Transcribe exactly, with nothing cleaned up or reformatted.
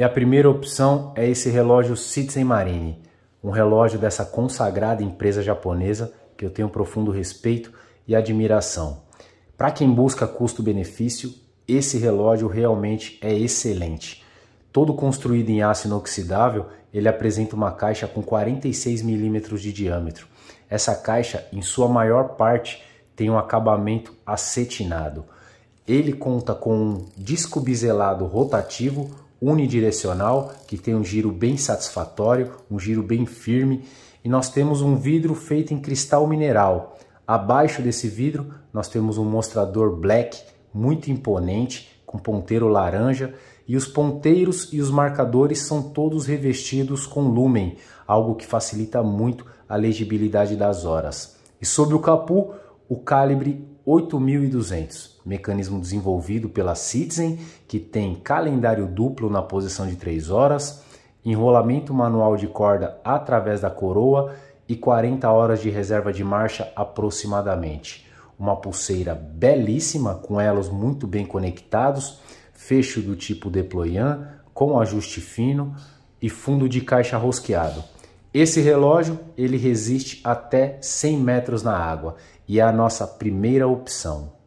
E a primeira opção é esse relógio Citizen Marine, um relógio dessa consagrada empresa japonesa que eu tenho um profundo respeito e admiração. Para quem busca custo-benefício, esse relógio realmente é excelente. Todo construído em aço inoxidável, ele apresenta uma caixa com quarenta e seis milímetros de diâmetro. Essa caixa, em sua maior parte, tem um acabamento acetinado. Ele conta com um disco biselado rotativo, unidirecional, que tem um giro bem satisfatório, um giro bem firme. E nós temos um vidro feito em cristal mineral. Abaixo desse vidro, nós temos um mostrador black, muito imponente, com ponteiro laranja, e os ponteiros e os marcadores são todos revestidos com lumen, algo que facilita muito a legibilidade das horas. E sobre o capu, o Calibre oito mil e duzentos, mecanismo desenvolvido pela Citizen, que tem calendário duplo na posição de três horas, enrolamento manual de corda através da coroa e quarenta horas de reserva de marcha aproximadamente. Uma pulseira belíssima, com elos muito bem conectados, fecho do tipo déployant, com ajuste fino e fundo de caixa rosqueado. Esse relógio ele resiste até cem metros na água e é a nossa primeira opção.